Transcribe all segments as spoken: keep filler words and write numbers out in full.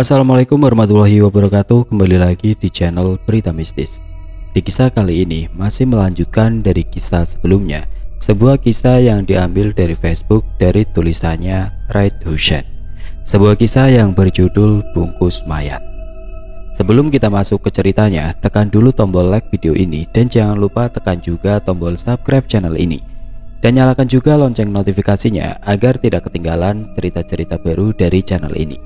Assalamualaikum warahmatullahi wabarakatuh. Kembali lagi di channel Berita Mistis. Di kisah kali ini masih melanjutkan dari kisah sebelumnya, sebuah kisah yang diambil dari Facebook dari tulisannya Raid Husain, sebuah kisah yang berjudul Bungkus Mayat. Sebelum kita masuk ke ceritanya, tekan dulu tombol like video ini dan jangan lupa tekan juga tombol subscribe channel ini dan nyalakan juga lonceng notifikasinya agar tidak ketinggalan cerita-cerita baru dari channel ini.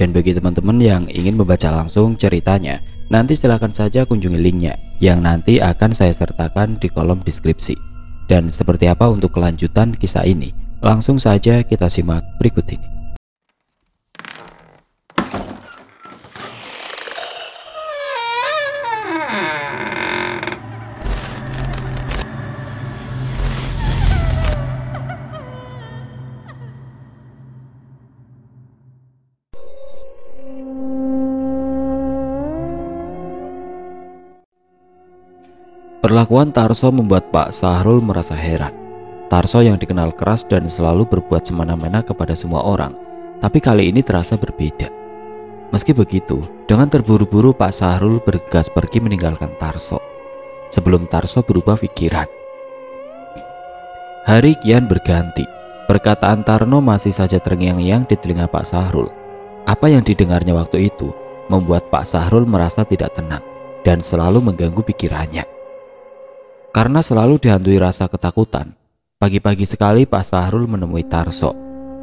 Dan bagi teman-teman yang ingin membaca langsung ceritanya, nanti silahkan saja kunjungi linknya yang nanti akan saya sertakan di kolom deskripsi. Dan seperti apa untuk kelanjutan kisah ini, langsung saja kita simak berikut ini. Perlakuan Tarso membuat Pak Sahrul merasa heran. Tarso yang dikenal keras dan selalu berbuat semena-mena kepada semua orang, tapi kali ini terasa berbeda. Meski begitu, dengan terburu-buru Pak Sahrul bergegas pergi meninggalkan Tarso sebelum Tarso berubah pikiran. Hari kian berganti. Perkataan Tarno masih saja terngiang-ngiang di telinga Pak Sahrul. Apa yang didengarnya waktu itu membuat Pak Sahrul merasa tidak tenang dan selalu mengganggu pikirannya. Karena selalu dihantui rasa ketakutan, pagi-pagi sekali Pak Sahrul menemui Tarso,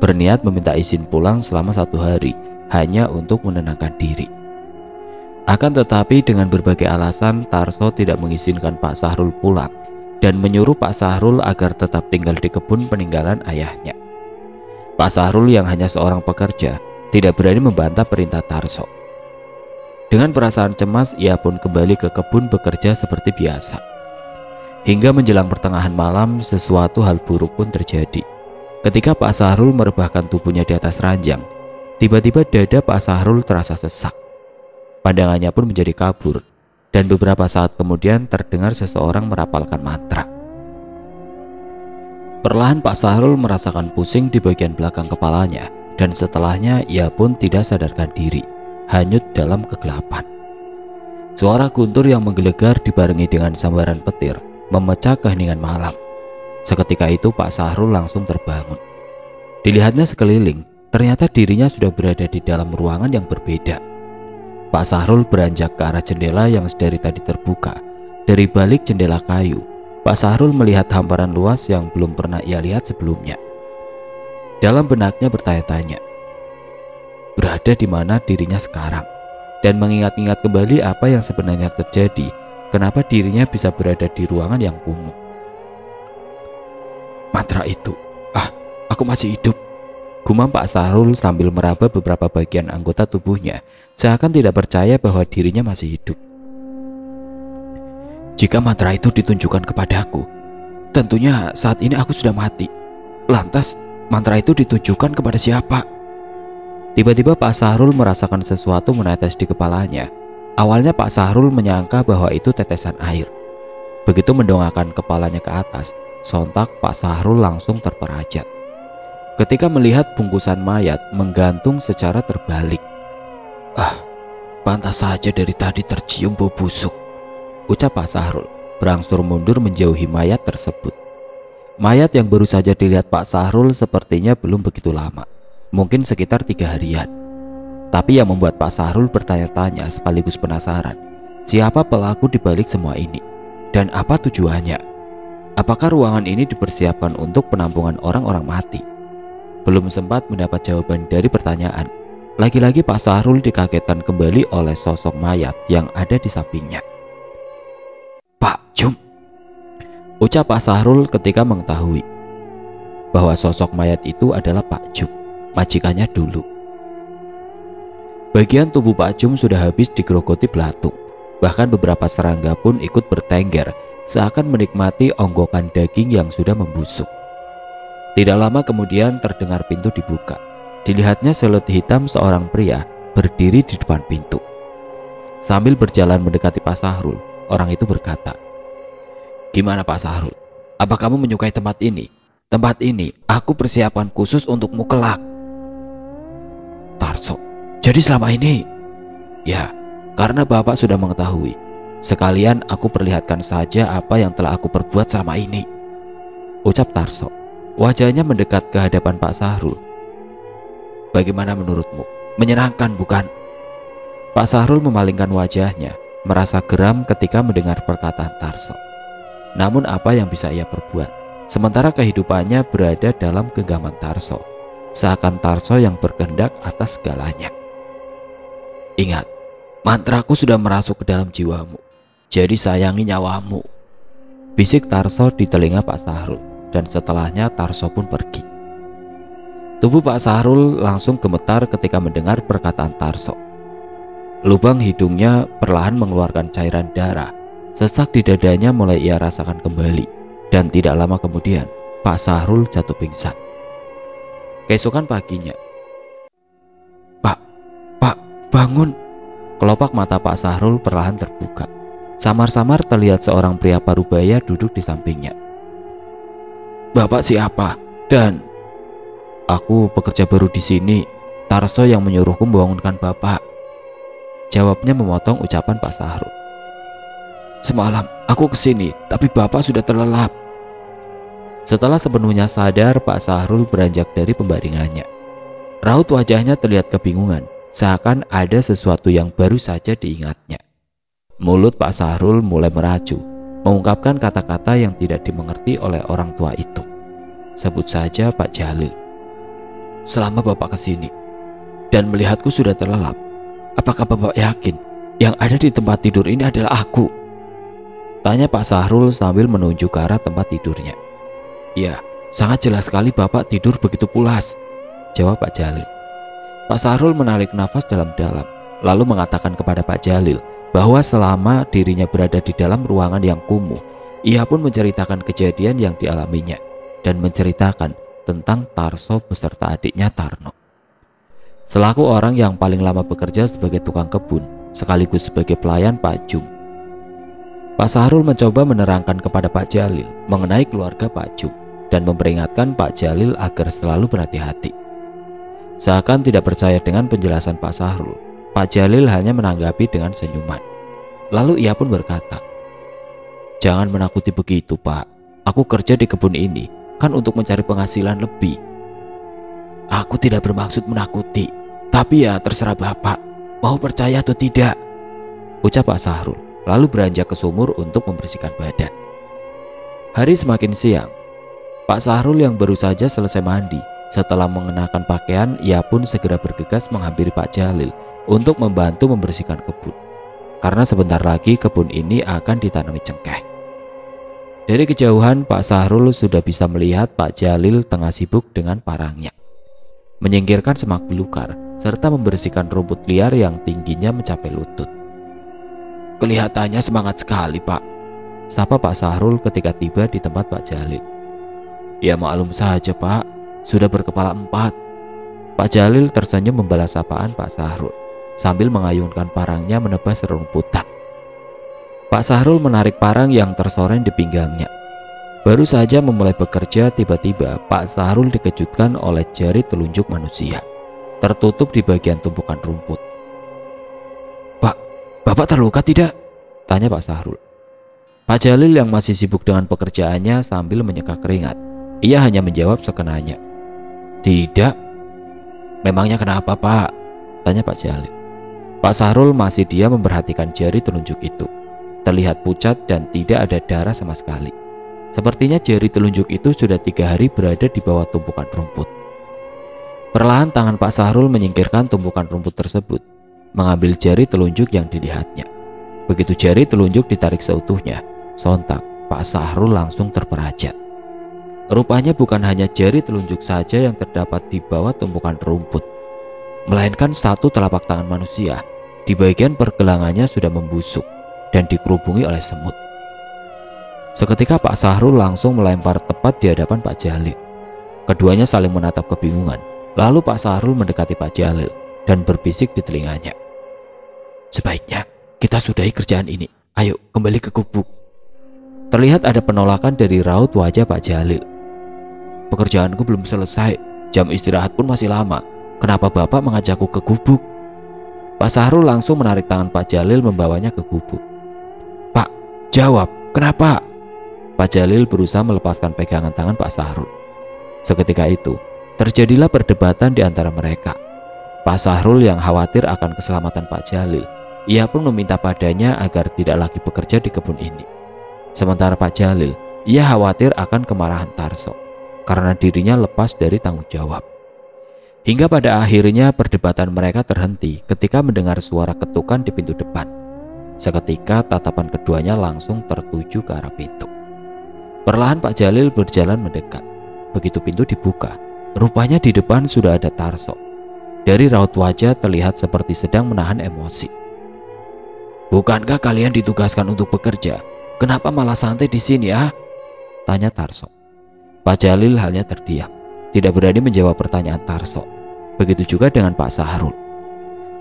berniat meminta izin pulang selama satu hari hanya untuk menenangkan diri. Akan tetapi dengan berbagai alasan Tarso tidak mengizinkan Pak Sahrul pulang dan menyuruh Pak Sahrul agar tetap tinggal di kebun peninggalan ayahnya. Pak Sahrul yang hanya seorang pekerja tidak berani membantah perintah Tarso. Dengan perasaan cemas ia pun kembali ke kebun bekerja seperti biasa. Hingga menjelang pertengahan malam, sesuatu hal buruk pun terjadi. Ketika Pak Sahrul merebahkan tubuhnya di atas ranjang, tiba-tiba dada Pak Sahrul terasa sesak. Pandangannya pun menjadi kabur, dan beberapa saat kemudian terdengar seseorang merapalkan mantra. Perlahan Pak Sahrul merasakan pusing di bagian belakang kepalanya, dan setelahnya ia pun tidak sadarkan diri, hanyut dalam kegelapan. Suara guntur yang menggelegar dibarengi dengan sambaran petir memecah keheningan malam. Seketika itu Pak Sahrul langsung terbangun. Dilihatnya sekeliling, ternyata dirinya sudah berada di dalam ruangan yang berbeda. Pak Sahrul beranjak ke arah jendela yang sedari tadi terbuka. Dari balik jendela kayu, Pak Sahrul melihat hamparan luas yang belum pernah ia lihat sebelumnya. Dalam benaknya bertanya-tanya, berada di mana dirinya sekarang? Dan mengingat-ingat kembali apa yang sebenarnya terjadi. Kenapa dirinya bisa berada di ruangan yang kumuh? Mantra itu, ah, aku masih hidup. Gumam Pak Sahrul sambil meraba beberapa bagian anggota tubuhnya, seakan tidak percaya bahwa dirinya masih hidup. Jika mantra itu ditunjukkan kepadaku, tentunya saat ini aku sudah mati. Lantas, mantra itu ditunjukkan kepada siapa? Tiba-tiba Pak Sahrul merasakan sesuatu menetes di kepalanya. Awalnya Pak Sahrul menyangka bahwa itu tetesan air. Begitu mendongakkan kepalanya ke atas, sontak Pak Sahrul langsung terperajat ketika melihat bungkusan mayat menggantung secara terbalik. Ah, pantas saja dari tadi tercium bau busuk, ucap Pak Sahrul berangsur mundur menjauhi mayat tersebut. Mayat yang baru saja dilihat Pak Sahrul sepertinya belum begitu lama, mungkin sekitar tiga harian. Tapi yang membuat Pak Sahrul bertanya-tanya sekaligus penasaran, siapa pelaku dibalik semua ini dan apa tujuannya? Apakah ruangan ini dipersiapkan untuk penampungan orang-orang mati? Belum sempat mendapat jawaban dari pertanyaan, lagi-lagi Pak Sahrul dikagetkan kembali oleh sosok mayat yang ada di sampingnya. Pak Jum, ucap Pak Sahrul ketika mengetahui bahwa sosok mayat itu adalah Pak Jum, majikannya dulu. Bagian tubuh Pak Jum sudah habis digerogoti belatung, bahkan beberapa serangga pun ikut bertengger seakan menikmati onggokan daging yang sudah membusuk. Tidak lama kemudian terdengar pintu dibuka. Dilihatnya selut hitam seorang pria berdiri di depan pintu. Sambil berjalan mendekati Pak Sahrul, orang itu berkata, "Gimana Pak Sahrul? Apa kamu menyukai tempat ini? Tempat ini aku persiapkan khusus untukmu kelak." Tarso, Jadi selama ini, ya, karena Bapak sudah mengetahui. Sekalian aku perlihatkan saja apa yang telah aku perbuat selama ini, ucap Tarso. Wajahnya mendekat ke hadapan Pak Sahrul. Bagaimana menurutmu? Menyenangkan bukan? Pak Sahrul memalingkan wajahnya, merasa geram ketika mendengar perkataan Tarso. Namun apa yang bisa ia perbuat? Sementara kehidupannya berada dalam genggaman Tarso, seakan Tarso yang berkehendak atas segalanya. Ingat, mantraku sudah merasuk ke dalam jiwamu. Jadi sayangi nyawamu, bisik Tarso di telinga Pak Sahrul. Dan setelahnya Tarso pun pergi. Tubuh Pak Sahrul langsung gemetar ketika mendengar perkataan Tarso. Lubang hidungnya perlahan mengeluarkan cairan darah. Sesak di dadanya mulai ia rasakan kembali. Dan tidak lama kemudian Pak Sahrul jatuh pingsan. Keesokan paginya, Pak, Pak, bangun. Kelopak mata Pak Sahrul perlahan terbuka. Samar-samar terlihat seorang pria parubaya duduk di sampingnya. Bapak siapa? Dan aku pekerja baru di sini. Tarso yang menyuruhku membangunkan Bapak, jawabnya memotong ucapan Pak Sahrul. Semalam aku kesini, tapi Bapak sudah terlelap. Setelah sepenuhnya sadar, Pak Sahrul beranjak dari pembaringannya. Raut wajahnya terlihat kebingungan, seakan ada sesuatu yang baru saja diingatnya. Mulut Pak Sahrul mulai meracu, mengungkapkan kata-kata yang tidak dimengerti oleh orang tua itu. Sebut saja Pak Jalil. Selama Bapak kesini dan melihatku sudah terlelap, apakah Bapak yakin yang ada di tempat tidur ini adalah aku? Tanya Pak Sahrul sambil menunjuk ke arah tempat tidurnya. Ya, sangat jelas sekali Bapak tidur begitu pulas, jawab Pak Jalil. Pak Sahrul menarik nafas dalam-dalam, lalu mengatakan kepada Pak Jalil bahwa selama dirinya berada di dalam ruangan yang kumuh, ia pun menceritakan kejadian yang dialaminya dan menceritakan tentang Tarso beserta adiknya Tarno. Selaku orang yang paling lama bekerja sebagai tukang kebun sekaligus sebagai pelayan Pak Jum, Pak Sahrul mencoba menerangkan kepada Pak Jalil mengenai keluarga Pak Jum dan memperingatkan Pak Jalil agar selalu berhati-hati. Seakan tidak percaya dengan penjelasan Pak Sahrul, Pak Jalil hanya menanggapi dengan senyuman. Lalu ia pun berkata, "Jangan menakuti begitu, Pak. Aku kerja di kebun ini kan untuk mencari penghasilan lebih." "Aku tidak bermaksud menakuti, tapi ya terserah Bapak mau percaya atau tidak," ucap Pak Sahrul, lalu beranjak ke sumur untuk membersihkan badan. Hari semakin siang. Pak Sahrul yang baru saja selesai mandi, setelah mengenakan pakaian, ia pun segera bergegas menghampiri Pak Jalil untuk membantu membersihkan kebun, karena sebentar lagi kebun ini akan ditanami cengkeh. Dari kejauhan, Pak Sahrul sudah bisa melihat Pak Jalil tengah sibuk dengan parangnya, menyingkirkan semak belukar serta membersihkan rumput liar yang tingginya mencapai lutut. Kelihatannya semangat sekali, Pak, sapa Pak Sahrul ketika tiba di tempat Pak Jalil. Ya maklum saja, Pak, sudah berkepala empat, Pak Jalil tersenyum membalas sapaan Pak Sahrul sambil mengayunkan parangnya menebas rerumputan. Pak Sahrul menarik parang yang tersoreng di pinggangnya. Baru saja memulai bekerja, tiba-tiba Pak Sahrul dikejutkan oleh jari telunjuk manusia tertutup di bagian tumpukan rumput. Bapak terluka tidak? Tanya Pak Sahrul. Pak Jalil yang masih sibuk dengan pekerjaannya sambil menyeka keringat. Ia hanya menjawab sekenanya. Tidak. Memangnya kenapa, Pak? Tanya Pak Jalil. Pak Sahrul masih dia memperhatikan jari telunjuk itu. Terlihat pucat dan tidak ada darah sama sekali. Sepertinya jari telunjuk itu sudah tiga hari berada di bawah tumpukan rumput. Perlahan tangan Pak Sahrul menyingkirkan tumpukan rumput tersebut, mengambil jari telunjuk yang dilihatnya. Begitu jari telunjuk ditarik seutuhnya, sontak Pak Sahrul langsung terperajat. Rupanya bukan hanya jari telunjuk saja yang terdapat di bawah tumpukan rumput, melainkan satu telapak tangan manusia di bagian pergelangannya sudah membusuk dan dikerubungi oleh semut. Seketika Pak Sahrul langsung melempar tepat di hadapan Pak Jalil. Keduanya saling menatap kebingungan. Lalu Pak Sahrul mendekati Pak Jalil dan berbisik di telinganya. Sebaiknya kita sudahi kerjaan ini. Ayo kembali ke gubuk. Terlihat ada penolakan dari raut wajah Pak Jalil. Pekerjaanku belum selesai. Jam istirahat pun masih lama. Kenapa Bapak mengajakku ke gubuk? Pak Sahrul langsung menarik tangan Pak Jalil membawanya ke gubuk. "Pak, jawab, kenapa?" Pak Jalil berusaha melepaskan pegangan tangan Pak Sahrul. Seketika itu, terjadilah perdebatan di antara mereka. Pak Sahrul yang khawatir akan keselamatan Pak Jalil, ia pun meminta padanya agar tidak lagi bekerja di kebun ini. Sementara Pak Jalil, ia khawatir akan kemarahan Tarso karena dirinya lepas dari tanggung jawab. Hingga pada akhirnya perdebatan mereka terhenti ketika mendengar suara ketukan di pintu depan. Seketika tatapan keduanya langsung tertuju ke arah pintu. Perlahan Pak Jalil berjalan mendekat. Begitu pintu dibuka, rupanya di depan sudah ada Tarso. Dari raut wajah terlihat seperti sedang menahan emosi. "Bukankah kalian ditugaskan untuk bekerja? Kenapa malah santai di sini ya?" tanya Tarso. Pak Jalil hanya terdiam, tidak berani menjawab pertanyaan Tarso. Begitu juga dengan Pak Sahrul.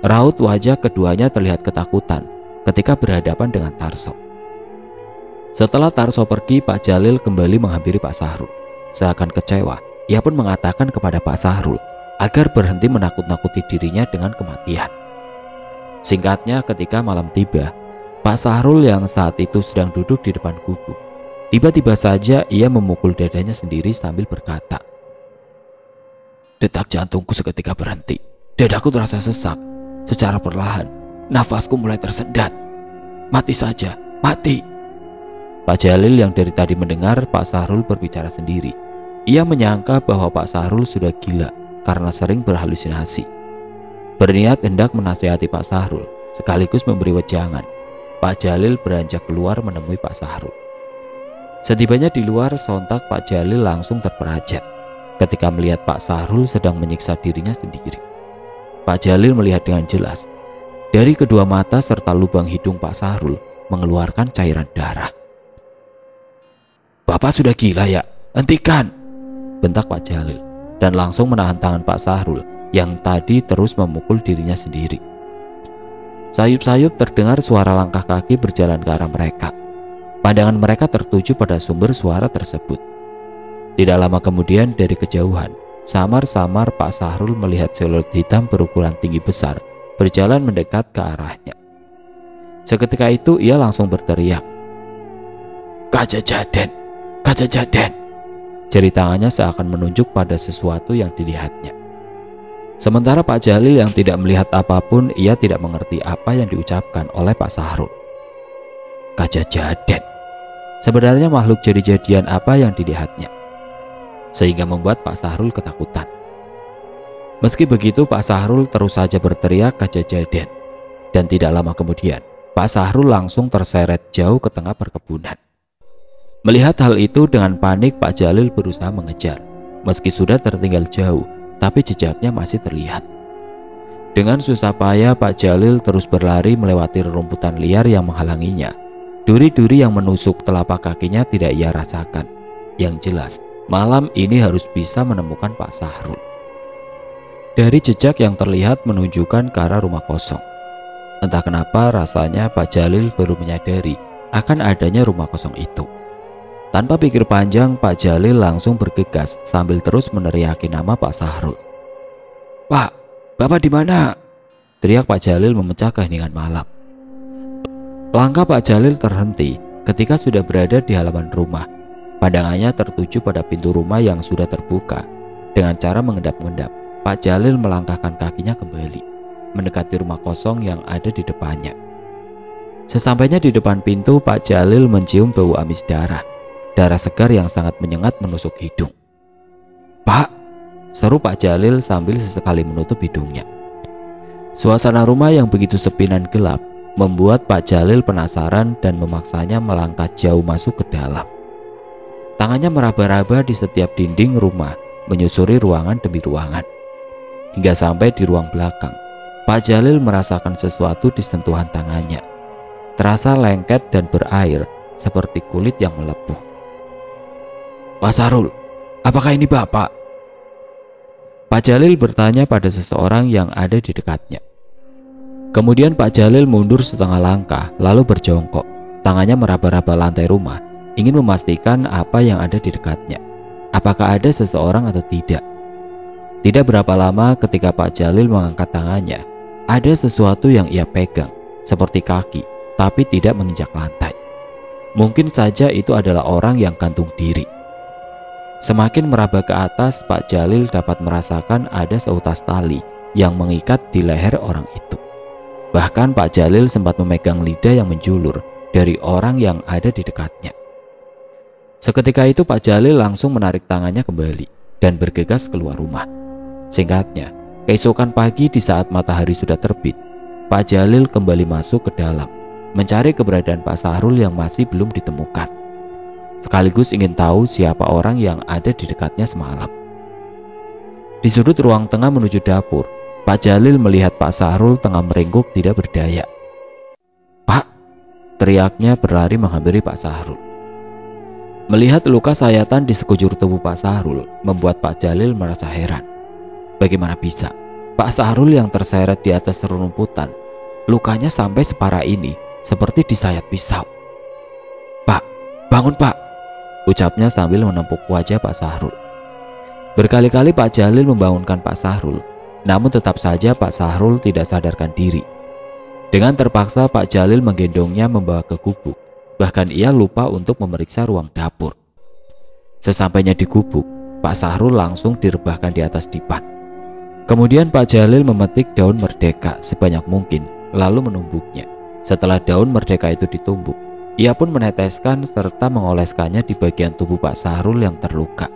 Raut wajah keduanya terlihat ketakutan ketika berhadapan dengan Tarso. Setelah Tarso pergi, Pak Jalil kembali menghampiri Pak Sahrul. Seakan kecewa, ia pun mengatakan kepada Pak Sahrul agar berhenti menakut-nakuti dirinya dengan kematian. Singkatnya, ketika malam tiba, Pak Sahrul yang saat itu sedang duduk di depan gubuk, tiba-tiba saja ia memukul dadanya sendiri sambil berkata, "Detak jantungku seketika berhenti, dadaku terasa sesak. Secara perlahan, nafasku mulai tersendat. Mati saja, mati." Pak Jalil yang dari tadi mendengar Pak Sahrul berbicara sendiri, ia menyangka bahwa Pak Sahrul sudah gila karena sering berhalusinasi. Berniat hendak menasihati Pak Sahrul, sekaligus memberi wejangan, Pak Jalil beranjak keluar menemui Pak Sahrul. Setibanya di luar, sontak Pak Jalil langsung terperajat ketika melihat Pak Sahrul sedang menyiksa dirinya sendiri. Pak Jalil melihat dengan jelas, dari kedua mata serta lubang hidung Pak Sahrul mengeluarkan cairan darah. "Bapak sudah gila ya? Hentikan!" bentak Pak Jalil, dan langsung menahan tangan Pak Sahrul yang tadi terus memukul dirinya sendiri. Sayup-sayup terdengar suara langkah kaki berjalan ke arah mereka. Pandangan mereka tertuju pada sumber suara tersebut. Tidak lama kemudian dari kejauhan, samar-samar Pak Sahrul melihat siluet hitam berukuran tinggi besar berjalan mendekat ke arahnya. Seketika itu ia langsung berteriak, "Kajajaden! Kajajaden!" Jari tangannya seakan menunjuk pada sesuatu yang dilihatnya. Sementara Pak Jalil yang tidak melihat apapun, ia tidak mengerti apa yang diucapkan oleh Pak Sahrul. Kajajaden! Sebenarnya makhluk jadi-jadian apa yang dilihatnya? Sehingga membuat Pak Sahrul ketakutan. Meski begitu, Pak Sahrul terus saja berteriak kajajaden, dan tidak lama kemudian Pak Sahrul langsung terseret jauh ke tengah perkebunan. Melihat hal itu, dengan panik Pak Jalil berusaha mengejar. Meski sudah tertinggal jauh, tapi jejaknya masih terlihat. Dengan susah payah Pak Jalil terus berlari melewati rerumputan liar yang menghalanginya. Duri-duri yang menusuk telapak kakinya tidak ia rasakan. Yang jelas, malam ini harus bisa menemukan Pak Sahrul. Dari jejak yang terlihat menunjukkan ke arah rumah kosong. Entah kenapa rasanya Pak Jalil baru menyadari akan adanya rumah kosong itu. Tanpa pikir panjang, Pak Jalil langsung bergegas sambil terus meneriaki nama Pak Sahrul. "Pak, Bapak di mana?" teriak Pak Jalil memecah keheningan malam. Langkah Pak Jalil terhenti ketika sudah berada di halaman rumah. Pandangannya tertuju pada pintu rumah yang sudah terbuka. Dengan cara mengendap-endap, Pak Jalil melangkahkan kakinya kembali, mendekati rumah kosong yang ada di depannya. Sesampainya di depan pintu, Pak Jalil mencium bau amis darah, darah segar yang sangat menyengat menusuk hidung. "Pak!" seru Pak Jalil sambil sesekali menutup hidungnya. Suasana rumah yang begitu sepi dan gelap membuat Pak Jalil penasaran dan memaksanya melangkah jauh masuk ke dalam. Tangannya meraba-raba di setiap dinding rumah, menyusuri ruangan demi ruangan. Hingga sampai di ruang belakang, Pak Jalil merasakan sesuatu di sentuhan tangannya. Terasa lengket dan berair, seperti kulit yang melepuh. "Pak Sahrul, apakah ini Bapak?" Pak Jalil bertanya pada seseorang yang ada di dekatnya. Kemudian Pak Jalil mundur setengah langkah, lalu berjongkok. Tangannya meraba-raba lantai rumah, ingin memastikan apa yang ada di dekatnya, apakah ada seseorang atau tidak. Tidak berapa lama ketika Pak Jalil mengangkat tangannya, Ada sesuatu yang ia pegang, seperti kaki, tapi tidak menginjak lantai. Mungkin saja itu adalah orang yang gantung diri. Semakin meraba ke atas, Pak Jalil dapat merasakan ada seutas tali yang mengikat di leher orang itu. Bahkan Pak Jalil sempat memegang lidah yang menjulur dari orang yang ada di dekatnya. Seketika itu Pak Jalil langsung menarik tangannya kembali dan bergegas keluar rumah. Singkatnya, keesokan pagi di saat matahari sudah terbit, Pak Jalil kembali masuk ke dalam, mencari keberadaan Pak Sahrul yang masih belum ditemukan, sekaligus ingin tahu siapa orang yang ada di dekatnya semalam. Di sudut ruang tengah menuju dapur, Pak Jalil melihat Pak Sahrul tengah meringkuk tidak berdaya. "Pak!" teriaknya berlari menghampiri Pak Sahrul. Melihat luka sayatan di sekujur tubuh Pak Sahrul membuat Pak Jalil merasa heran. Bagaimana bisa Pak Sahrul yang terseret di atas rerumputan, lukanya sampai separah ini, seperti disayat pisau. "Pak, bangun Pak!" ucapnya sambil menepuk wajah Pak Sahrul. Berkali-kali Pak Jalil membangunkan Pak Sahrul, namun tetap saja Pak Sahrul tidak sadarkan diri. Dengan terpaksa Pak Jalil menggendongnya membawa ke gubuk. Bahkan ia lupa untuk memeriksa ruang dapur. Sesampainya di gubuk, Pak Sahrul langsung direbahkan di atas dipan. Kemudian Pak Jalil memetik daun merdeka sebanyak mungkin, lalu menumbuknya. Setelah daun merdeka itu ditumbuk, ia pun meneteskan serta mengoleskannya di bagian tubuh Pak Sahrul yang terluka.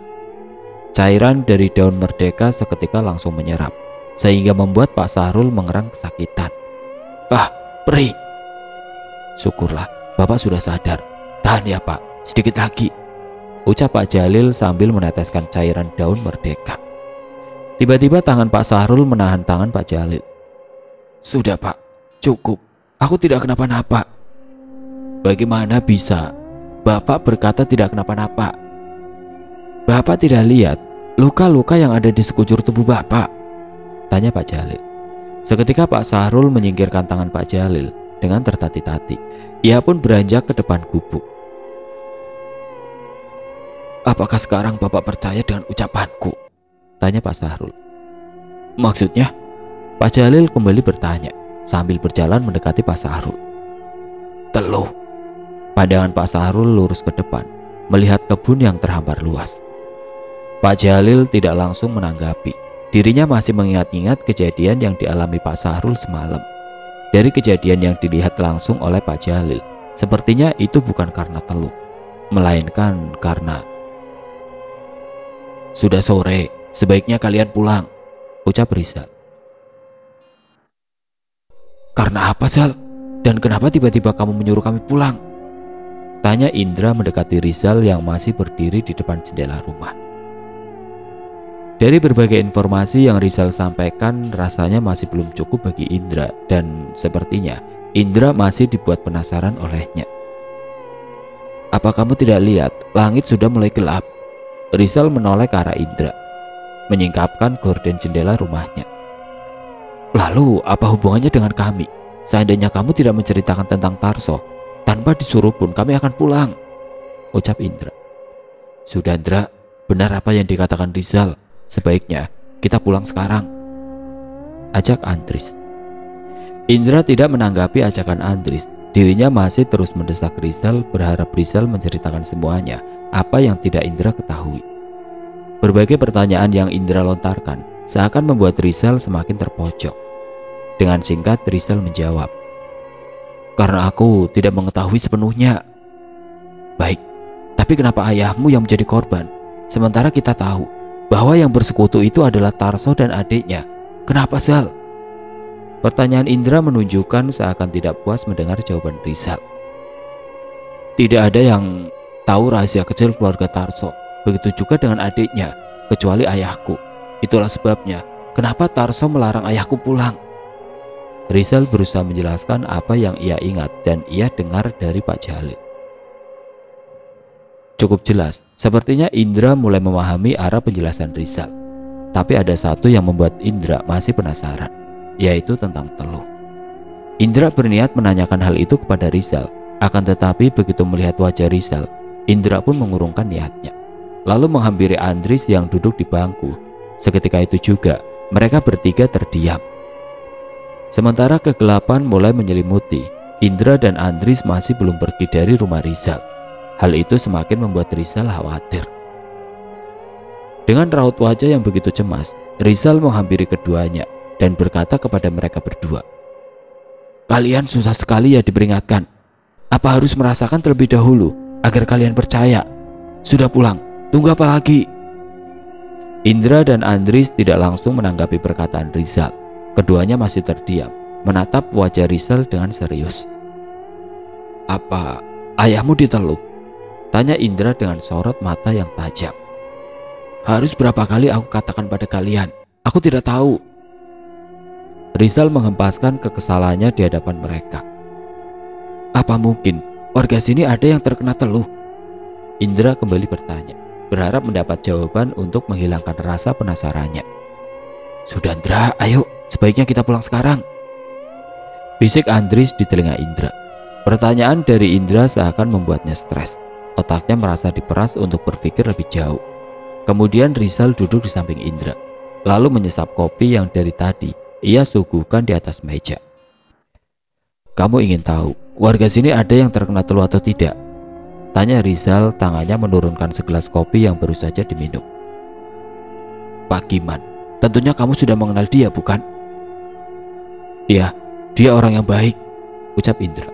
Cairan dari daun merdeka seketika langsung menyerap, sehingga membuat Pak Sahrul mengerang kesakitan. "Ah, perih!" "Syukurlah Bapak sudah sadar, tahan ya Pak, sedikit lagi," ucap Pak Jalil sambil meneteskan cairan daun merdeka. Tiba-tiba tangan Pak Sahrul menahan tangan Pak Jalil. "Sudah Pak, cukup, aku tidak kenapa-napa." "Bagaimana bisa? Bapak berkata tidak kenapa-napa." "Bapak tidak lihat luka-luka yang ada di sekujur tubuh Bapak?" tanya Pak Jalil. Seketika Pak Sahrul menyingkirkan tangan Pak Jalil. Dengan tertati-tati, ia pun beranjak ke depan gubuk. "Apakah sekarang Bapak percaya dengan ucapanku?" tanya Pak Sahrul. "Maksudnya?" Pak Jalil kembali bertanya sambil berjalan mendekati Pak Sahrul. "Teluh." Pandangan Pak Sahrul lurus ke depan, melihat kebun yang terhampar luas. Pak Jalil tidak langsung menanggapi. Dirinya masih mengingat-ingat kejadian yang dialami Pak Sahrul semalam. Dari kejadian yang dilihat langsung oleh Pak Jalil, sepertinya itu bukan karena teluk, melainkan karena... "Sudah sore, sebaiknya kalian pulang," ucap Rizal. "Karena apa Zal? Dan kenapa tiba-tiba kamu menyuruh kami pulang?" tanya Indra mendekati Rizal yang masih berdiri di depan jendela rumah. Dari berbagai informasi yang Rizal sampaikan, rasanya masih belum cukup bagi Indra dan sepertinya Indra masih dibuat penasaran olehnya. "Apa kamu tidak lihat langit sudah mulai gelap?" Rizal menoleh ke arah Indra, menyingkapkan gorden jendela rumahnya. "Lalu apa hubungannya dengan kami? Seandainya kamu tidak menceritakan tentang Tarso, tanpa disuruh pun kami akan pulang," ucap Indra. "Sudah Indra, benar apa yang dikatakan Rizal. Sebaiknya kita pulang sekarang," ajak Andris. Indra tidak menanggapi ajakan Andris. Dirinya masih terus mendesak Rizal, berharap Rizal menceritakan semuanya apa yang tidak Indra ketahui. Berbagai pertanyaan yang Indra lontarkan seakan membuat Rizal semakin terpojok. Dengan singkat Rizal menjawab, "Karena aku tidak mengetahui sepenuhnya." "Baik, tapi kenapa ayahmu yang menjadi korban? Sementara kita tahu bahwa yang bersekutu itu adalah Tarso dan adiknya. Kenapa Zal?" Pertanyaan Indra menunjukkan seakan tidak puas mendengar jawaban Rizal. "Tidak ada yang tahu rahasia kecil keluarga Tarso. Begitu juga dengan adiknya, kecuali ayahku. Itulah sebabnya kenapa Tarso melarang ayahku pulang." Rizal berusaha menjelaskan apa yang ia ingat dan ia dengar dari Pak Jalil. Cukup jelas, sepertinya Indra mulai memahami arah penjelasan Rizal. Tapi ada satu yang membuat Indra masih penasaran, yaitu tentang telur. Indra berniat menanyakan hal itu kepada Rizal, akan tetapi begitu melihat wajah Rizal, Indra pun mengurungkan niatnya, lalu menghampiri Andris yang duduk di bangku. Seketika itu juga, mereka bertiga terdiam. Sementara kegelapan mulai menyelimuti, Indra dan Andris masih belum pergi dari rumah Rizal. Hal itu semakin membuat Rizal khawatir. Dengan raut wajah yang begitu cemas, Rizal menghampiri keduanya dan berkata kepada mereka berdua, "Kalian susah sekali ya diperingatkan. Apa harus merasakan terlebih dahulu agar kalian percaya? Sudah pulang, tunggu apa lagi?" Indra dan Andris tidak langsung menanggapi perkataan Rizal. Keduanya masih terdiam, menatap wajah Rizal dengan serius. "Apa ayahmu diteluk?" tanya Indra dengan sorot mata yang tajam. "Harus berapa kali aku katakan pada kalian, aku tidak tahu." Rizal menghempaskan kekesalannya di hadapan mereka. "Apa mungkin warga sini ada yang terkena teluh?" Indra kembali bertanya, berharap mendapat jawaban untuk menghilangkan rasa penasarannya. "Sudah Indra, ayo, sebaiknya kita pulang sekarang," bisik Andris di telinga Indra. Pertanyaan dari Indra seakan membuatnya stres. Otaknya merasa diperas untuk berpikir lebih jauh. Kemudian Rizal duduk di samping Indra, lalu menyesap kopi yang dari tadi ia suguhkan di atas meja. "Kamu ingin tahu warga sini ada yang terkena teluh atau tidak?" tanya Rizal, tangannya menurunkan segelas kopi yang baru saja diminum. "Pak Giman, tentunya kamu sudah mengenal dia, bukan?" "Iya, dia orang yang baik," ucap Indra.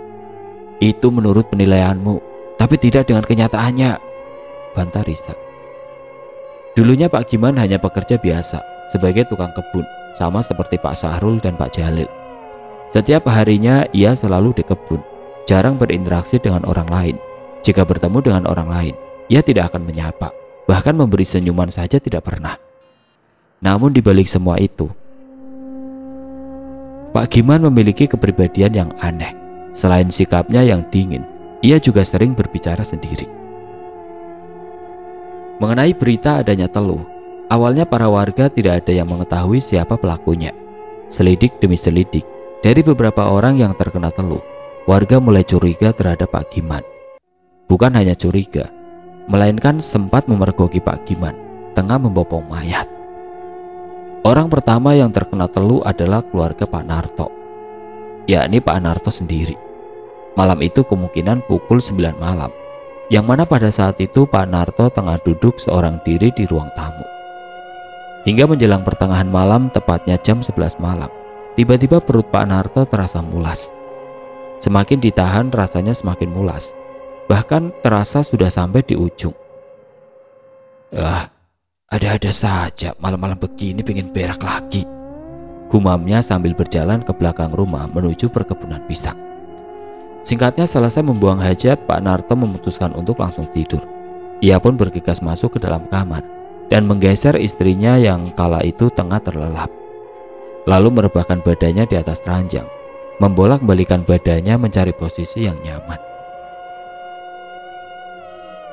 "Itu menurut penilaianmu, tapi tidak dengan kenyataannya," bantah Rizal. "Dulunya Pak Giman hanya pekerja biasa, sebagai tukang kebun, sama seperti Pak Sahrul dan Pak Jalil. Setiap harinya ia selalu di kebun, jarang berinteraksi dengan orang lain. Jika bertemu dengan orang lain, ia tidak akan menyapa, bahkan memberi senyuman saja tidak pernah. Namun dibalik semua itu, Pak Giman memiliki kepribadian yang aneh. Selain sikapnya yang dingin, ia juga sering berbicara sendiri." Mengenai berita adanya teluh, awalnya para warga tidak ada yang mengetahui siapa pelakunya. Selidik demi selidik, dari beberapa orang yang terkena teluh, warga mulai curiga terhadap Pak Giman. Bukan hanya curiga, melainkan sempat memergoki Pak Giman tengah membopong mayat. Orang pertama yang terkena teluh adalah keluarga Pak Narto, yakni Pak Narto sendiri. Malam itu kemungkinan pukul sembilan malam, yang mana pada saat itu Pak Narto tengah duduk seorang diri di ruang tamu. Hingga menjelang pertengahan malam, tepatnya jam sebelas malam, tiba-tiba perut Pak Narto terasa mulas. Semakin ditahan rasanya semakin mulas, bahkan terasa sudah sampai di ujung. "Ah, ada-ada saja malam-malam begini pengen berak lagi," gumamnya sambil berjalan ke belakang rumah menuju perkebunan pisang. Singkatnya, selesai membuang hajat, Pak Narto memutuskan untuk langsung tidur. Ia pun bergegas masuk ke dalam kamar dan menggeser istrinya yang kala itu tengah terlelap, lalu merebahkan badannya di atas ranjang, membolak-balikan badannya mencari posisi yang nyaman.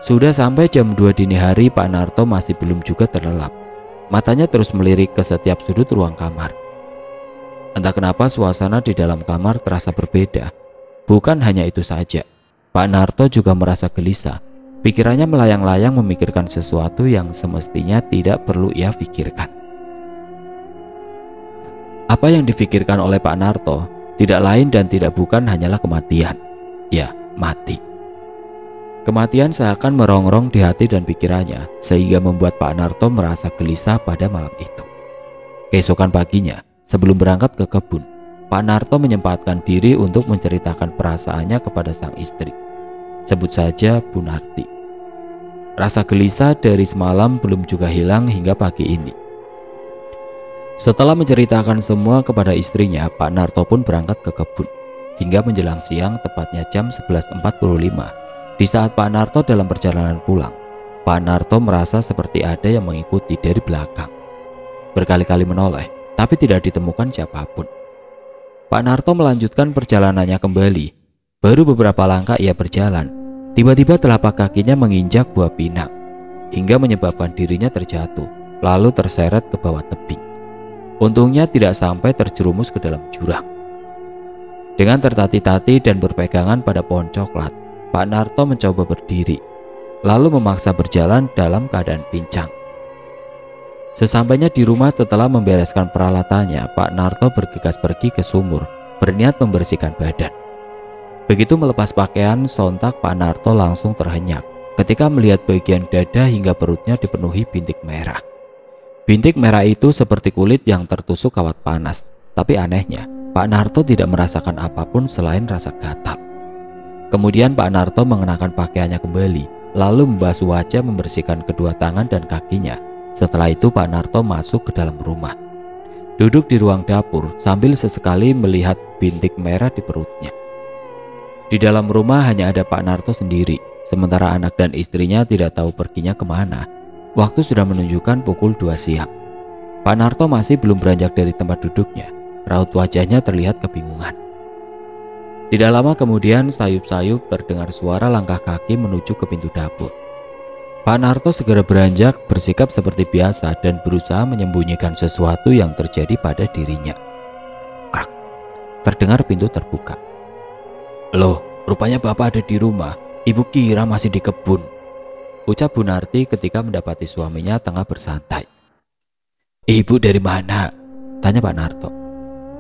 Sudah sampai jam dua dini hari, Pak Narto masih belum juga terlelap. Matanya terus melirik ke setiap sudut ruang kamar. Entah kenapa suasana di dalam kamar terasa berbeda. Bukan hanya itu saja, Pak Narto juga merasa gelisah. Pikirannya melayang-layang memikirkan sesuatu yang semestinya tidak perlu ia pikirkan. Apa yang difikirkan oleh Pak Narto tidak lain dan tidak bukan hanyalah kematian. Ya, mati. Kematian seakan merongrong di hati dan pikirannya, sehingga membuat Pak Narto merasa gelisah pada malam itu. Keesokan paginya, sebelum berangkat ke kebun, Pak Narto menyempatkan diri untuk menceritakan perasaannya kepada sang istri. Sebut saja Bu Narti. Rasa gelisah dari semalam belum juga hilang hingga pagi ini. Setelah menceritakan semua kepada istrinya, Pak Narto pun berangkat ke kebun. Hingga menjelang siang, tepatnya jam sebelas empat puluh lima. Di saat Pak Narto dalam perjalanan pulang, Pak Narto merasa seperti ada yang mengikuti dari belakang. Berkali-kali menoleh, tapi tidak ditemukan siapapun. Pak Narto melanjutkan perjalanannya kembali. Baru beberapa langkah ia berjalan, tiba-tiba telapak kakinya menginjak buah pinang, hingga menyebabkan dirinya terjatuh, lalu terseret ke bawah tebing. Untungnya tidak sampai terjerumus ke dalam jurang. Dengan tertati-tati dan berpegangan pada pohon coklat, Pak Narto mencoba berdiri, lalu memaksa berjalan dalam keadaan pincang. Sesampainya di rumah setelah membereskan peralatannya, Pak Narto bergegas pergi ke sumur, berniat membersihkan badan. Begitu melepas pakaian, sontak Pak Narto langsung terhenyak ketika melihat bagian dada hingga perutnya dipenuhi bintik merah. Bintik merah itu seperti kulit yang tertusuk kawat panas, tapi anehnya Pak Narto tidak merasakan apapun selain rasa gatal. Kemudian Pak Narto mengenakan pakaiannya kembali, lalu membasuh wajah, membersihkan kedua tangan dan kakinya. Setelah itu Pak Narto masuk ke dalam rumah, duduk di ruang dapur sambil sesekali melihat bintik merah di perutnya. Di dalam rumah hanya ada Pak Narto sendiri, sementara anak dan istrinya tidak tahu perginya kemana. Waktu sudah menunjukkan pukul dua siang. Pak Narto masih belum beranjak dari tempat duduknya, raut wajahnya terlihat kebingungan. Tidak lama kemudian sayup-sayup terdengar suara langkah kaki menuju ke pintu dapur. Pak Narto segera beranjak, bersikap seperti biasa dan berusaha menyembunyikan sesuatu yang terjadi pada dirinya. Krak. Terdengar pintu terbuka. "Loh, rupanya Bapak ada di rumah. Ibu kira masih di kebun," ucap Bu Narti ketika mendapati suaminya tengah bersantai. "Ibu dari mana?" tanya Pak Narto.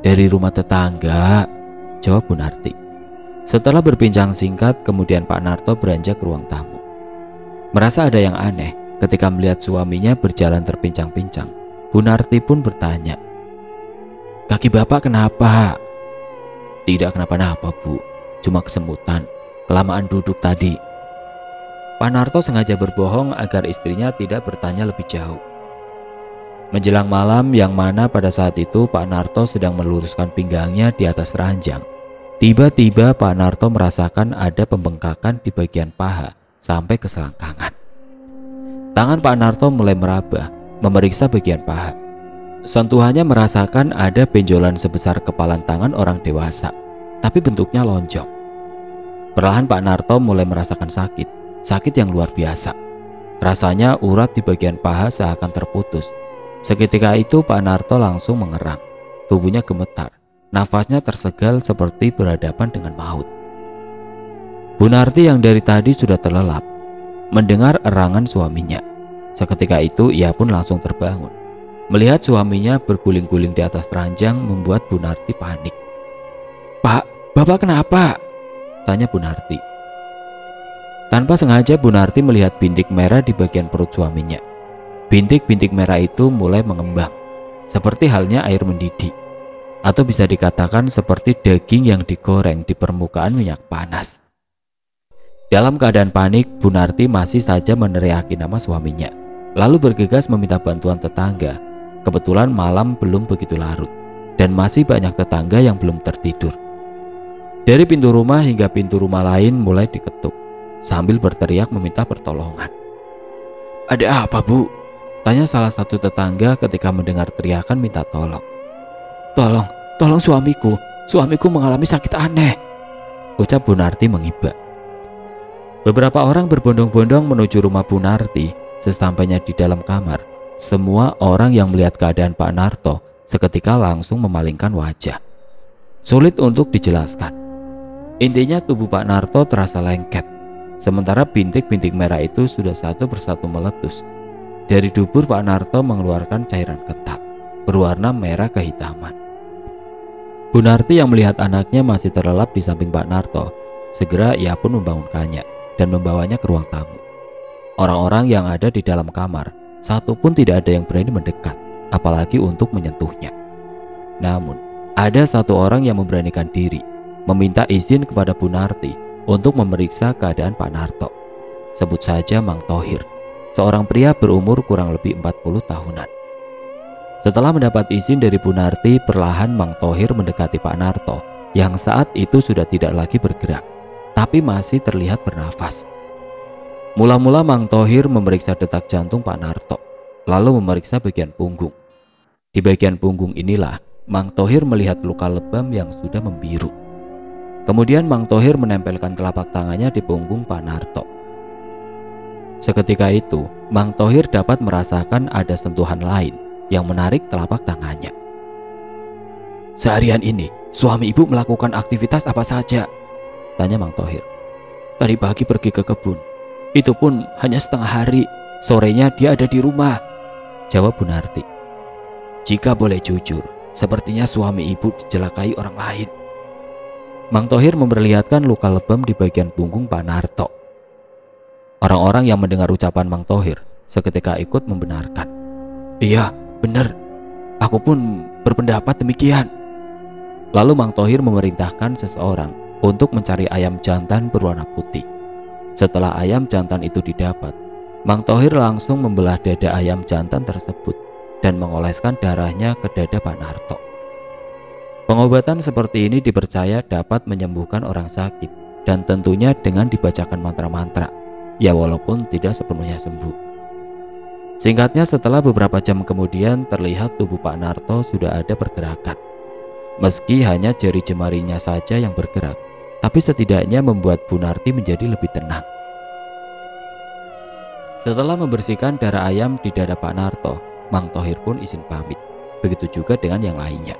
"Dari rumah tetangga," jawab Bu Narti. Setelah berbincang singkat, kemudian Pak Narto beranjak ke ruang tamu. Merasa ada yang aneh ketika melihat suaminya berjalan terpincang-pincang. Bu Narti pun bertanya, "Kaki Bapak kenapa?" "Tidak kenapa-napa, Bu, cuma kesemutan, kelamaan duduk tadi." Pak Narto sengaja berbohong agar istrinya tidak bertanya lebih jauh. Menjelang malam, yang mana pada saat itu Pak Narto sedang meluruskan pinggangnya di atas ranjang. Tiba-tiba Pak Narto merasakan ada pembengkakan di bagian paha sampai ke selangkangan. Tangan Pak Narto mulai meraba, memeriksa bagian paha. Sentuhannya merasakan ada benjolan sebesar kepalan tangan orang dewasa, tapi bentuknya lonjong. Perlahan Pak Narto mulai merasakan sakit, sakit yang luar biasa. Rasanya urat di bagian paha seakan terputus. Seketika itu Pak Narto langsung mengerang, tubuhnya gemetar, nafasnya tersegal seperti berhadapan dengan maut. Bu Narti yang dari tadi sudah terlelap mendengar erangan suaminya. Seketika itu ia pun langsung terbangun. Melihat suaminya berguling-guling di atas ranjang membuat Bu Narti panik. "Pak, Bapak kenapa?" tanya Bu Narti. Tanpa sengaja Bu Narti melihat bintik merah di bagian perut suaminya. Bintik-bintik merah itu mulai mengembang, seperti halnya air mendidih, atau bisa dikatakan seperti daging yang digoreng di permukaan minyak panas. Dalam keadaan panik, Bu Narti masih saja meneriaki nama suaminya, lalu bergegas meminta bantuan tetangga. Kebetulan malam belum begitu larut, dan masih banyak tetangga yang belum tertidur. Dari pintu rumah hingga pintu rumah lain mulai diketuk, sambil berteriak meminta pertolongan. "Ada apa, Bu?" tanya salah satu tetangga ketika mendengar teriakan minta tolong. "Tolong, tolong suamiku, suamiku mengalami sakit aneh," ucap Bu Narti menghibah. Beberapa orang berbondong-bondong menuju rumah Bu Narti. Sesampainya di dalam kamar, semua orang yang melihat keadaan Pak Narto seketika langsung memalingkan wajah. Sulit untuk dijelaskan. Intinya tubuh Pak Narto terasa lengket, sementara bintik-bintik merah itu sudah satu persatu meletus. Dari dubur Pak Narto mengeluarkan cairan ketat berwarna merah kehitaman. Bu Narti yang melihat anaknya masih terlelap di samping Pak Narto, segera ia pun membangunkannya dan membawanya ke ruang tamu. Orang-orang yang ada di dalam kamar satu pun tidak ada yang berani mendekat, apalagi untuk menyentuhnya. Namun ada satu orang yang memberanikan diri, meminta izin kepada Bu Narti untuk memeriksa keadaan Pak Narto. Sebut saja Mang Tohir, seorang pria berumur kurang lebih empat puluh tahunan. Setelah mendapat izin dari Bu Narti, perlahan Mang Tohir mendekati Pak Narto yang saat itu sudah tidak lagi bergerak, tapi masih terlihat bernafas. Mula-mula Mang Tohir memeriksa detak jantung Pak Narto, lalu memeriksa bagian punggung. Di bagian punggung inilah Mang Tohir melihat luka lebam yang sudah membiru. Kemudian Mang Tohir menempelkan telapak tangannya di punggung Pak Narto. Seketika itu Mang Tohir dapat merasakan ada sentuhan lain yang menarik telapak tangannya. "Seharian ini suami Ibu melakukan aktivitas apa saja?" tanya Mang Tohir. "Tadi pagi pergi ke kebun, itu pun hanya setengah hari. Sorenya dia ada di rumah," jawab Bu Narti. Jika boleh jujur, sepertinya suami ibu dicelakai orang lain. Mang Tohir memperlihatkan luka lebam di bagian punggung Pak Narto. Orang-orang yang mendengar ucapan Mang Tohir seketika ikut membenarkan. Iya, benar. Aku pun berpendapat demikian. Lalu Mang Tohir memerintahkan seseorang untuk mencari ayam jantan berwarna putih. Setelah ayam jantan itu didapat, Mang Tohir langsung membelah dada ayam jantan tersebut dan mengoleskan darahnya ke dada Pak Narto. Pengobatan seperti ini dipercaya dapat menyembuhkan orang sakit dan tentunya dengan dibacakan mantra-mantra, ya walaupun tidak sepenuhnya sembuh. Singkatnya, setelah beberapa jam kemudian terlihat tubuh Pak Narto sudah ada pergerakan. Meski hanya jari jemarinya saja yang bergerak, tapi setidaknya membuat Bu Narti menjadi lebih tenang. Setelah membersihkan darah ayam di dada Pak Narto, Mang Tohir pun izin pamit, begitu juga dengan yang lainnya.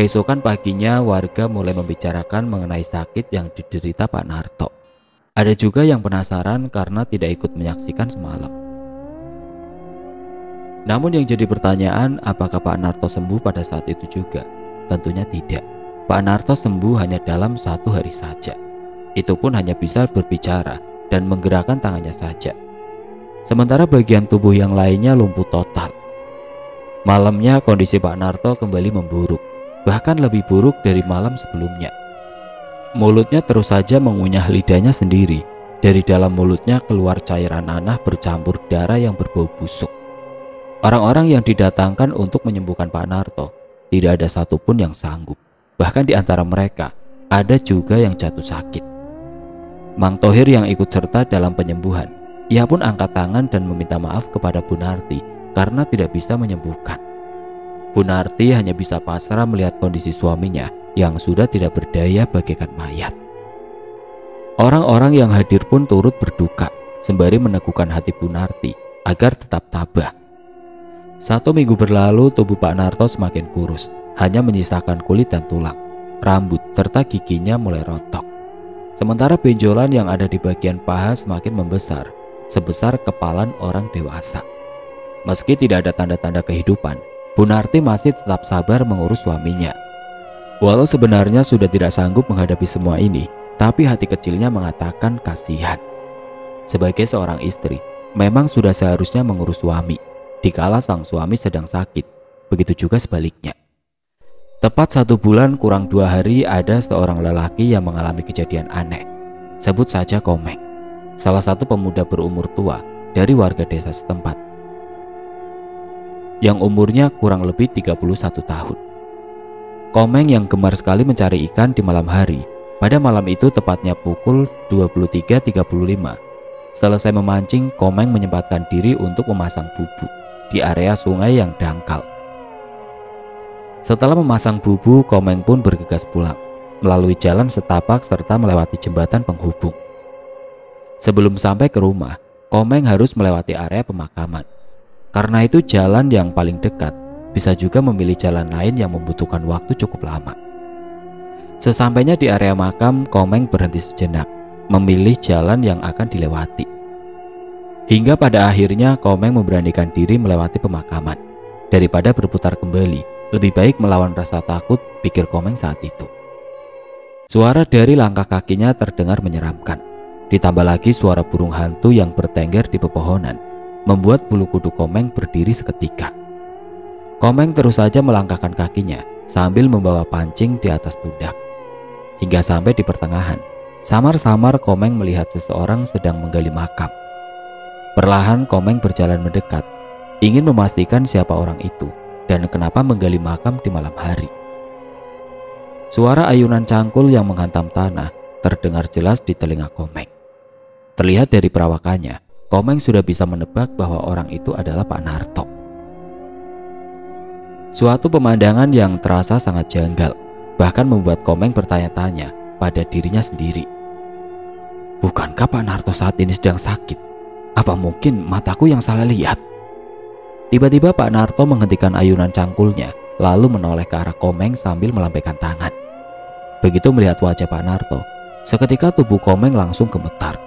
Keesokan paginya warga mulai membicarakan mengenai sakit yang diderita Pak Narto. Ada juga yang penasaran karena tidak ikut menyaksikan semalam. Namun yang jadi pertanyaan, apakah Pak Narto sembuh pada saat itu juga? Tentunya tidak. Pak Narto sembuh hanya dalam satu hari saja. Itu pun hanya bisa berbicara dan menggerakkan tangannya saja. Sementara bagian tubuh yang lainnya lumpuh total. Malamnya kondisi Pak Narto kembali memburuk, bahkan lebih buruk dari malam sebelumnya. Mulutnya terus saja mengunyah lidahnya sendiri. Dari dalam mulutnya keluar cairan nanah bercampur darah yang berbau busuk. Orang-orang yang didatangkan untuk menyembuhkan Pak Narto, tidak ada satupun yang sanggup. Bahkan di antara mereka, ada juga yang jatuh sakit. Mang Tohir yang ikut serta dalam penyembuhan, ia pun angkat tangan dan meminta maaf kepada Bu Narti karena tidak bisa menyembuhkan. Bu Narti hanya bisa pasrah melihat kondisi suaminya yang sudah tidak berdaya bagaikan mayat. Orang-orang yang hadir pun turut berduka sembari meneguhkan hati Bu Narti agar tetap tabah. Satu minggu berlalu, tubuh Pak Narto semakin kurus, hanya menyisakan kulit dan tulang, rambut serta giginya mulai rontok. Sementara benjolan yang ada di bagian paha semakin membesar, sebesar kepalan orang dewasa. Meski tidak ada tanda-tanda kehidupan, Bu Narti masih tetap sabar mengurus suaminya. Walau sebenarnya sudah tidak sanggup menghadapi semua ini, tapi hati kecilnya mengatakan kasihan. Sebagai seorang istri, memang sudah seharusnya mengurus suami, dikala sang suami sedang sakit, begitu juga sebaliknya. Tepat satu bulan kurang dua hari ada seorang lelaki yang mengalami kejadian aneh. Sebut saja Komeng, salah satu pemuda berumur tua dari warga desa setempat, yang umurnya kurang lebih tiga puluh satu tahun. Komeng yang gemar sekali mencari ikan di malam hari, pada malam itu tepatnya pukul dua puluh tiga tiga puluh lima. Selesai memancing, Komeng menyempatkan diri untuk memasang bubu di area sungai yang dangkal. Setelah memasang bubu, Komeng pun bergegas pulang melalui jalan setapak serta melewati jembatan penghubung. Sebelum sampai ke rumah, Komeng harus melewati area pemakaman. Karena itu jalan yang paling dekat, bisa juga memilih jalan lain yang membutuhkan waktu cukup lama. Sesampainya di area makam, Komeng berhenti sejenak, memilih jalan yang akan dilewati. Hingga pada akhirnya Komeng memberanikan diri melewati pemakaman. Daripada berputar kembali, lebih baik melawan rasa takut, pikir Komeng saat itu. Suara dari langkah kakinya terdengar menyeramkan. Ditambah lagi suara burung hantu yang bertengger di pepohonan, membuat bulu kuduk Komeng berdiri seketika. Komeng terus saja melangkahkan kakinya sambil membawa pancing di atas pundak. Hingga sampai di pertengahan, samar-samar Komeng melihat seseorang sedang menggali makam. Perlahan Komeng berjalan mendekat, ingin memastikan siapa orang itu dan kenapa menggali makam di malam hari. Suara ayunan cangkul yang menghantam tanah terdengar jelas di telinga Komeng. Terlihat dari perawakannya, Komeng sudah bisa menebak bahwa orang itu adalah Pak Narto. Suatu pemandangan yang terasa sangat janggal, bahkan membuat Komeng bertanya-tanya pada dirinya sendiri. Bukankah Pak Narto saat ini sedang sakit? Apa mungkin mataku yang salah lihat? Tiba-tiba Pak Narto menghentikan ayunan cangkulnya, lalu menoleh ke arah Komeng sambil melambaikan tangan. Begitu melihat wajah Pak Narto, seketika tubuh Komeng langsung gemetar.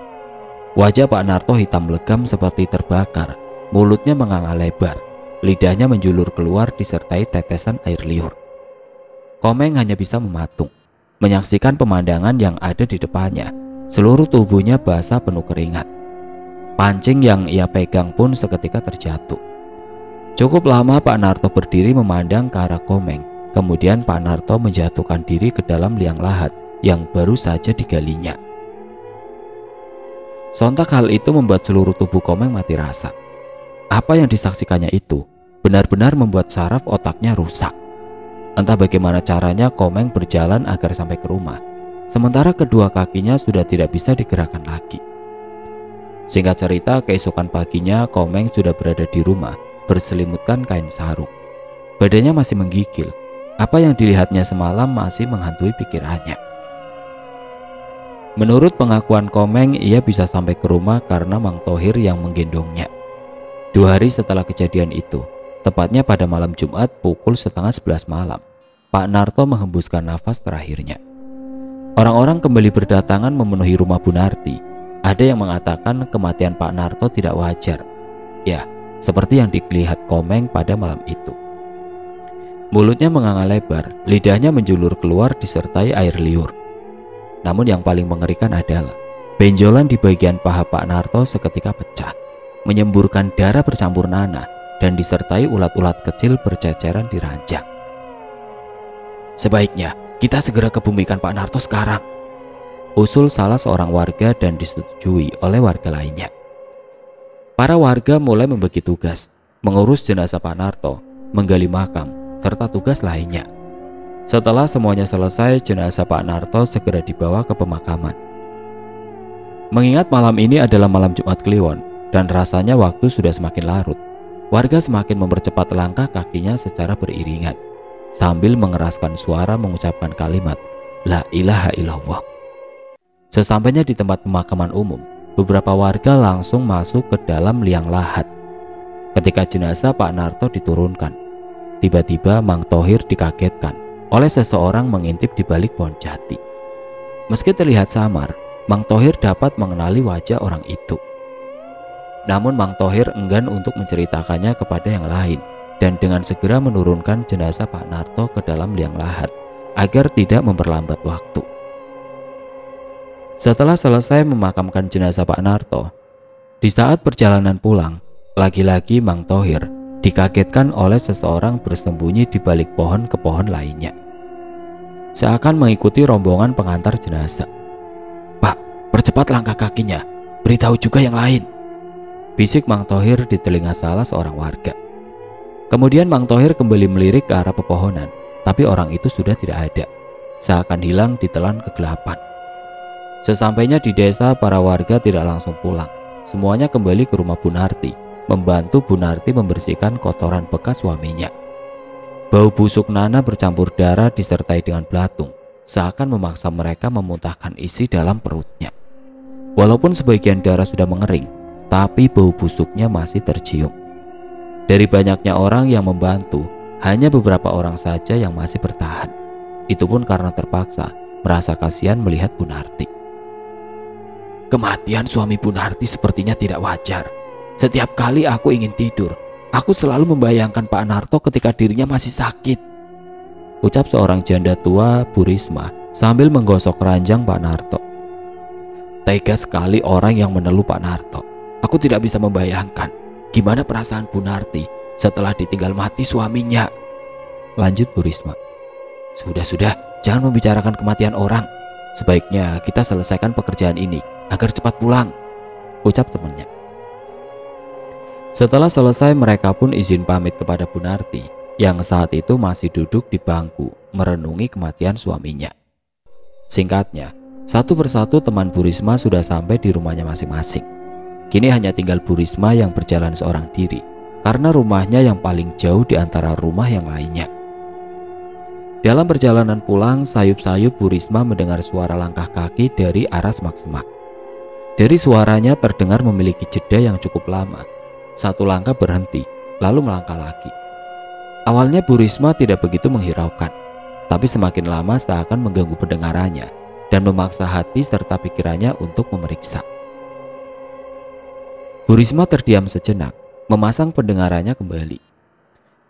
Wajah Pak Narto hitam legam seperti terbakar, Mulutnya menganga lebar, lidahnya menjulur keluar disertai tetesan air liur. Komeng hanya bisa mematung, menyaksikan pemandangan yang ada di depannya. Seluruh tubuhnya basah penuh keringat. Pancing yang ia pegang pun seketika terjatuh. Cukup lama Pak Narto berdiri memandang ke arah Komeng. Kemudian Pak Narto menjatuhkan diri ke dalam liang lahat yang baru saja digalinya. Sontak hal itu membuat seluruh tubuh Komeng mati rasa. Apa yang disaksikannya itu benar-benar membuat saraf otaknya rusak. Entah bagaimana caranya Komeng berjalan agar sampai ke rumah, sementara kedua kakinya sudah tidak bisa digerakkan lagi. Singkat cerita, keesokan paginya Komeng sudah berada di rumah berselimutkan kain sarung. Badannya masih menggigil. Apa yang dilihatnya semalam masih menghantui pikirannya. Menurut pengakuan Komeng, ia bisa sampai ke rumah karena Mang Tohir yang menggendongnya. Dua hari setelah kejadian itu, tepatnya pada malam Jumat pukul setengah sebelas malam, Pak Narto menghembuskan nafas terakhirnya. Orang-orang kembali berdatangan memenuhi rumah Bu Narti. Ada yang mengatakan kematian Pak Narto tidak wajar. Ya, seperti yang dilihat Komeng pada malam itu. Mulutnya menganga lebar, lidahnya menjulur keluar disertai air liur. Namun yang paling mengerikan adalah benjolan di bagian paha Pak Narto seketika pecah, menyemburkan darah bercampur nanah dan disertai ulat-ulat kecil berceceran di ranjang. "Sebaiknya kita segera kebumikan Pak Narto sekarang," usul salah seorang warga dan disetujui oleh warga lainnya. Para warga mulai membagi tugas, mengurus jenazah Pak Narto, menggali makam, serta tugas lainnya. Setelah semuanya selesai, jenazah Pak Narto segera dibawa ke pemakaman. Mengingat malam ini adalah malam Jumat Kliwon dan rasanya waktu sudah semakin larut, warga semakin mempercepat langkah kakinya secara beriringan sambil mengeraskan suara mengucapkan kalimat La ilaha illallah. Sesampainya di tempat pemakaman umum, beberapa warga langsung masuk ke dalam liang lahat. Ketika jenazah Pak Narto diturunkan, tiba-tiba Mang Tohir dikagetkan oleh seseorang mengintip di balik pohon jati. Meski terlihat samar, Mang Tohir dapat mengenali wajah orang itu. Namun Mang Tohir enggan untuk menceritakannya kepada yang lain dan dengan segera menurunkan jenazah Pak Narto ke dalam liang lahat agar tidak memperlambat waktu. Setelah selesai memakamkan jenazah Pak Narto, di saat perjalanan pulang, lagi-lagi Mang Tohir dikagetkan oleh seseorang bersembunyi di balik pohon ke pohon lainnya, seakan mengikuti rombongan pengantar jenazah. "Pak, percepat langkah kakinya, beritahu juga yang lain," bisik Mang Tohir di telinga salah seorang warga. Kemudian Mang Tohir kembali melirik ke arah pepohonan, tapi orang itu sudah tidak ada, seakan hilang ditelan kegelapan. Sesampainya di desa, para warga tidak langsung pulang. Semuanya kembali ke rumah Bu Narti, membantu Bu Narti membersihkan kotoran bekas suaminya. Bau busuk nanah bercampur darah disertai dengan belatung, seakan memaksa mereka memuntahkan isi dalam perutnya. Walaupun sebagian darah sudah mengering, tapi bau busuknya masih tercium. Dari banyaknya orang yang membantu, hanya beberapa orang saja yang masih bertahan. Itu pun karena terpaksa, merasa kasihan melihat Bu Narti. "Kematian suami Bu Narti sepertinya tidak wajar. Setiap kali aku ingin tidur, aku selalu membayangkan Pak Narto ketika dirinya masih sakit," ucap seorang janda tua, Bu Risma, sambil menggosok ranjang Pak Narto. "Tega sekali orang yang menelu Pak Narto. Aku tidak bisa membayangkan gimana perasaan Bu Narti setelah ditinggal mati suaminya," lanjut Bu Risma. "Sudah-sudah, jangan membicarakan kematian orang. Sebaiknya kita selesaikan pekerjaan ini agar cepat pulang," ucap temannya. Setelah selesai, mereka pun izin pamit kepada Bu Narti yang saat itu masih duduk di bangku merenungi kematian suaminya. Singkatnya, satu persatu teman Bu Risma sudah sampai di rumahnya masing-masing. Kini hanya tinggal Bu Risma yang berjalan seorang diri karena rumahnya yang paling jauh di antara rumah yang lainnya. Dalam perjalanan pulang, sayup-sayup Bu Risma mendengar suara langkah kaki dari arah semak-semak. Dari suaranya terdengar memiliki jeda yang cukup lama. Satu langkah berhenti, lalu melangkah lagi. Awalnya Bu Risma tidak begitu menghiraukan, tapi semakin lama seakan mengganggu pendengarannya dan memaksa hati serta pikirannya untuk memeriksa. Bu Risma terdiam sejenak, memasang pendengarannya kembali,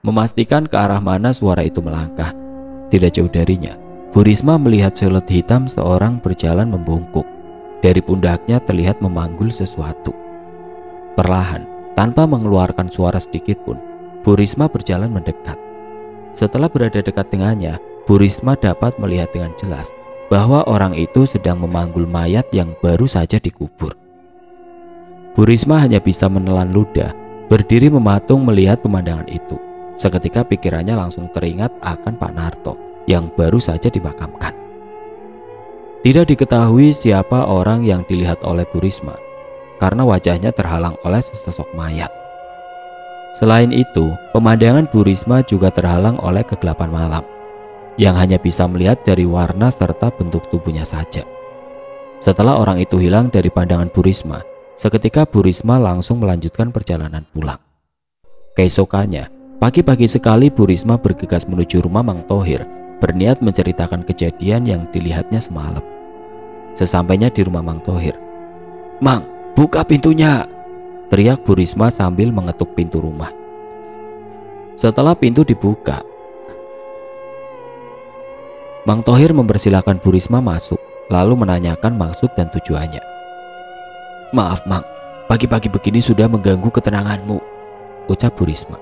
memastikan ke arah mana suara itu melangkah. Tidak jauh darinya, Bu Risma melihat siluet hitam seorang berjalan membungkuk. Dari pundaknya terlihat memanggul sesuatu. Perlahan, tanpa mengeluarkan suara sedikit pun, Bu Risma berjalan mendekat. Setelah berada dekat dengannya, Bu Risma dapat melihat dengan jelas bahwa orang itu sedang memanggul mayat yang baru saja dikubur. Bu Risma hanya bisa menelan ludah, berdiri mematung melihat pemandangan itu. Seketika pikirannya langsung teringat akan Pak Narto yang baru saja dimakamkan. Tidak diketahui siapa orang yang dilihat oleh Bu Risma karena wajahnya terhalang oleh sesosok mayat. Selain itu, pemandangan Bu Risma juga terhalang oleh kegelapan malam yang hanya bisa melihat dari warna serta bentuk tubuhnya saja. Setelah orang itu hilang dari pandangan Bu Risma, seketika Bu Risma langsung melanjutkan perjalanan pulang. Keesokannya, pagi-pagi sekali Bu Risma bergegas menuju rumah Mang Tohir, berniat menceritakan kejadian yang dilihatnya semalam. Sesampainya di rumah Mang Tohir, "Mang, buka pintunya!" teriak Bu Risma sambil mengetuk pintu rumah. Setelah pintu dibuka, Mang Tohir mempersilahkan Bu Risma masuk, lalu menanyakan maksud dan tujuannya. "Maaf Mang, pagi-pagi begini sudah mengganggu ketenanganmu," ucap Bu Risma.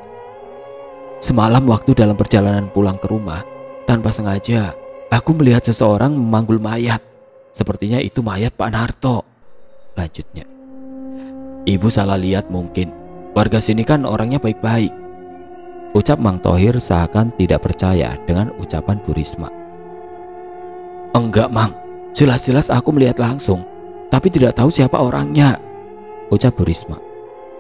"Semalam waktu dalam perjalanan pulang ke rumah, tanpa sengaja aku melihat seseorang memanggul mayat. Sepertinya itu mayat Pak Narto," lanjutnya. "Ibu salah lihat mungkin, warga sini kan orangnya baik-baik," ucap Mang Tohir seakan tidak percaya dengan ucapan Bu Risma. "Enggak Mang, jelas-jelas aku melihat langsung, tapi tidak tahu siapa orangnya," ucap Bu Risma.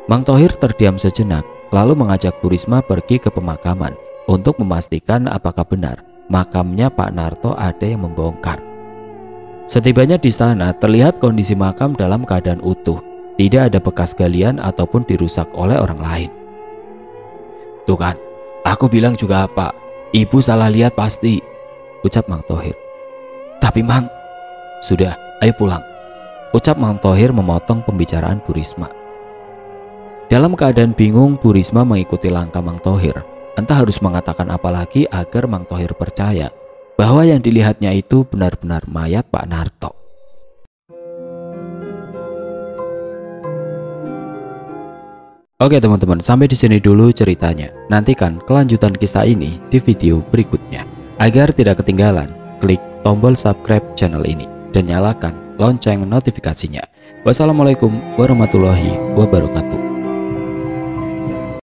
Mang Tohir terdiam sejenak, lalu mengajak Bu Risma pergi ke pemakaman untuk memastikan apakah benar makamnya Pak Narto ada yang membongkar. Setibanya di sana, terlihat kondisi makam dalam keadaan utuh. Tidak ada bekas galian ataupun dirusak oleh orang lain. "Tuh kan, aku bilang juga apa, ibu salah lihat pasti," ucap Mang Tohir. "Tapi Mang..." "Sudah, ayo pulang," ucap Mang Tohir memotong pembicaraan Bu Risma. Dalam keadaan bingung, Bu Risma mengikuti langkah Mang Tohir. Entah harus mengatakan apa lagi agar Mang Tohir percaya bahwa yang dilihatnya itu benar-benar mayat Pak Narto. Oke teman-teman, sampai di sini dulu ceritanya. Nantikan kelanjutan kisah ini di video berikutnya. Agar tidak ketinggalan, klik tombol subscribe channel ini dan nyalakan lonceng notifikasinya. Wassalamualaikum warahmatullahi wabarakatuh.